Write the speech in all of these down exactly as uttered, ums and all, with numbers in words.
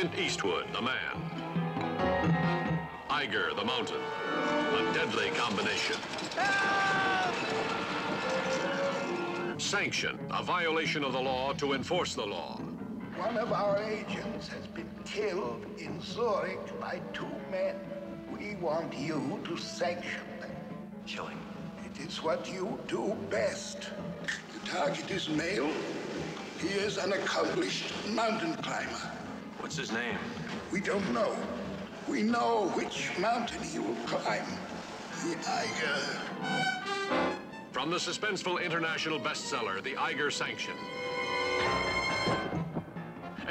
Clint Eastwood, the man. Eiger, the mountain. A deadly combination. Help! Sanction, a violation of the law to enforce the law. One of our agents has been killed in Zurich by two men. We want you to sanction them. Killing. It is what you do best. The target is male. He is an accomplished mountain climber. What's his name? We don't know. We know which mountain he will climb. The Eiger. From the suspenseful international bestseller, The Eiger Sanction.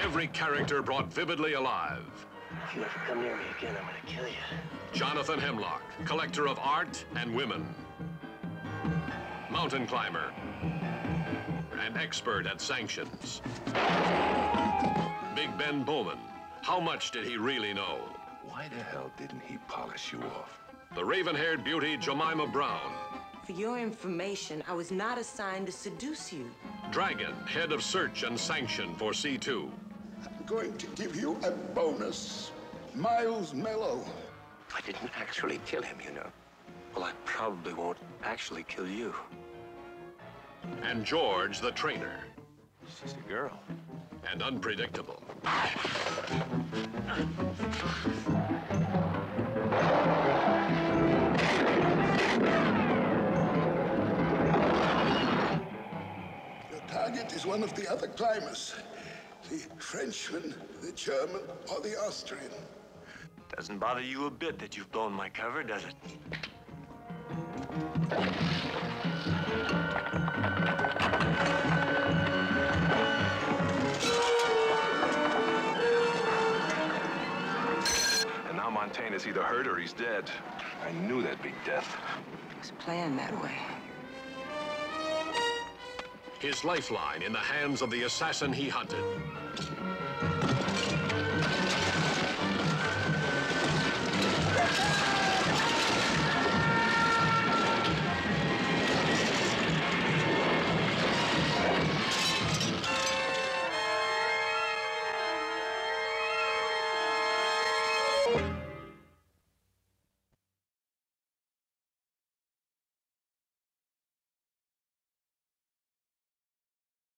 Every character brought vividly alive. If you ever come near me again, I'm gonna kill you. Jonathan Hemlock, collector of art and women. Mountain climber. An expert at sanctions. Big Ben Bowman. How much did he really know? Why the hell didn't he polish you off? The raven-haired beauty, Jemima Brown. For your information, I was not assigned to seduce you. Dragon, head of search and sanction for C two. I'm going to give you a bonus. Miles Mello. I didn't actually kill him, you know. Well, I probably won't actually kill you. And George, the trainer. She's a girl. And unpredictable. Your target is one of the other climbers. The Frenchman, the German, or the Austrian. Doesn't bother you a bit that you've blown my cover, does it? Is either hurt or he's dead. I knew that'd be death. It was planned that way. His lifeline in the hands of the assassin he hunted.